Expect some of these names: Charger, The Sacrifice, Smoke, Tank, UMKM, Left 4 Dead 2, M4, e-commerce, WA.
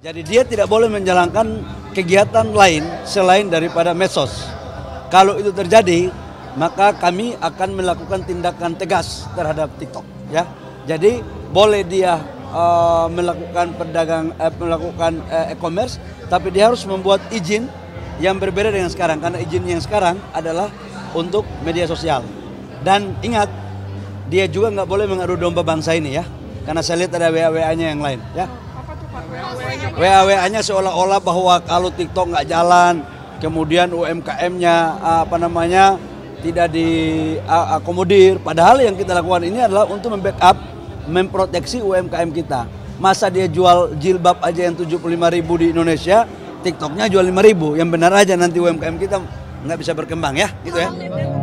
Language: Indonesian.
Jadi dia tidak boleh menjalankan kegiatan lain selain daripada medsos. Kalau itu terjadi, maka kami akan melakukan tindakan tegas terhadap TikTok. Ya, jadi boleh dia melakukan e-commerce, tapi dia harus membuat izin yang berbeda dengan sekarang. Karena izin yang sekarang adalah untuk media sosial. Dan ingat, dia juga nggak boleh mengadu domba bangsa ini ya. Karena saya lihat ada WA-nya yang lain ya. WA-nya seolah-olah bahwa kalau TikTok nggak jalan, kemudian UMKM-nya tidak diakomodir. Padahal yang kita lakukan ini adalah untuk membackup, memproteksi UMKM kita. Masa dia jual jilbab aja yang 75.000 di Indonesia, TikToknya jual 5.000. Yang benar aja nanti UMKM kita nggak bisa berkembang ya, gitu ya.